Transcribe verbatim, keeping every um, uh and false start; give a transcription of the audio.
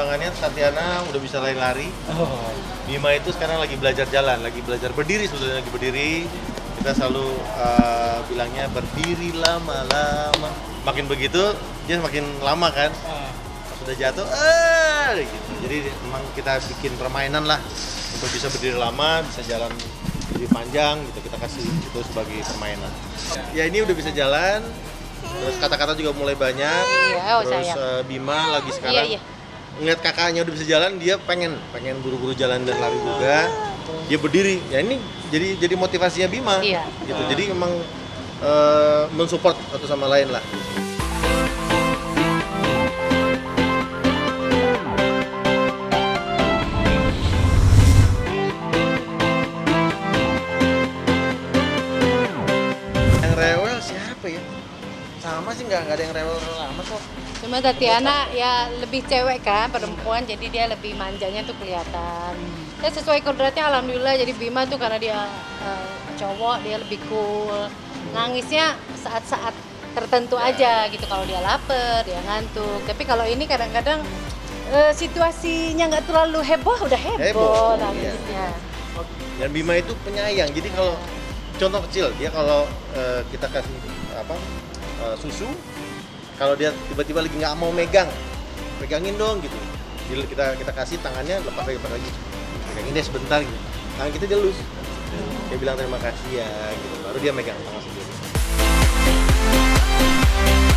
perkembangannya Tatiana udah bisa lari-lari. Oh. Bima itu sekarang lagi belajar jalan, lagi belajar berdiri sebetulnya lagi berdiri. Kita selalu uh, bilangnya berdiri lama-lama. Makin begitu dia makin lama kan. Sudah jatuh, ah, gitu. Jadi memang kita bikin permainan lah untuk bisa berdiri lama, bisa jalan lebih panjang gitu. Kita kasih itu sebagai permainan. Ya ini udah bisa jalan. Terus kata-kata juga mulai banyak. Wow, terus uh, Bima lagi sekarang iya, iya. Ngeliat kakaknya udah bisa jalan, dia pengen pengen buru-buru jalan dan lari juga. Dia berdiri. Ya ini jadi jadi motivasinya Bima. Iya. Gitu. Jadi emang uh, mensupport satu sama lain lah. Yang rewel siapa ya? Sama sih, nggak ada yang rewel-rewel amat kok. Cuma Tatiana ya lebih cewek kan, perempuan, jadi dia lebih manjanya tuh kelihatan. Ya sesuai kodratnya alhamdulillah, jadi Bima tuh karena dia uh, cowok, dia lebih cool. Nangisnya saat-saat tertentu aja gitu, kalau dia lapar, dia ngantuk. Tapi kalau ini kadang-kadang uh, situasinya nggak terlalu heboh, udah heboh, heboh nangisnya. Dan Bima itu penyayang, jadi kalau contoh kecil, dia kalau uh, kita kasih apa, susu, kalau dia tiba-tiba lagi nggak mau megang, pegangin dong gitu. Jadi kita kita kasih tangannya, lepas lagi lepas lagi, pegangin deh sebentar gitu. Tangan kita dia lus, dia bilang terima kasih ya, gitu. Baru dia megang tangan sendiri.